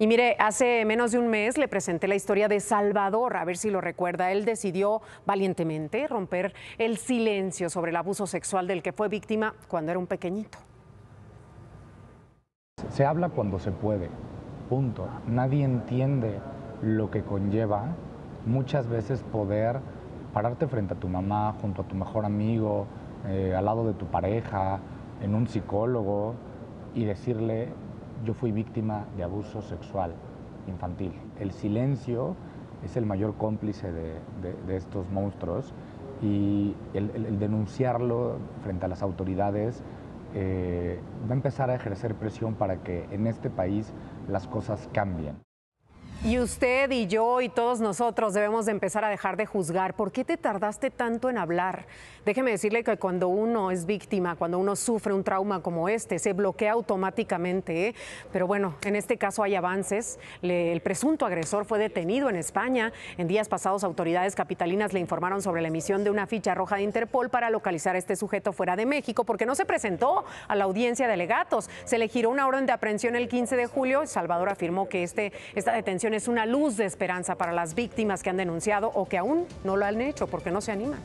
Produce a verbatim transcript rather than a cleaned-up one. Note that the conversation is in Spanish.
Y mire, hace menos de un mes le presenté la historia de Salvador, a ver si lo recuerda. Él decidió valientemente romper el silencio sobre el abuso sexual del que fue víctima cuando era un pequeñito. Se habla cuando se puede, punto. Nadie entiende lo que conlleva muchas veces poder pararte frente a tu mamá, junto a tu mejor amigo, eh, al lado de tu pareja, en un psicólogo y decirle: yo fui víctima de abuso sexual infantil. El silencio es el mayor cómplice de, de, de estos monstruos, y el, el, el denunciarlo frente a las autoridades eh, va a empezar a ejercer presión para que en este país las cosas cambien. Y usted y yo y todos nosotros debemos de empezar a dejar de juzgar. ¿Por qué te tardaste tanto en hablar? Déjeme decirle que cuando uno es víctima, cuando uno sufre un trauma como este, se bloquea automáticamente, ¿eh? Pero bueno, en este caso hay avances. Le, el presunto agresor fue detenido en España. En días pasados, autoridades capitalinas le informaron sobre la emisión de una ficha roja de Interpol para localizar a este sujeto fuera de México, porque no se presentó a la audiencia de alegatos. Se le giró una orden de aprehensión el quince de julio. Salvador afirmó que este, esta detención es una luz de esperanza para las víctimas que han denunciado o que aún no lo han hecho porque no se animan.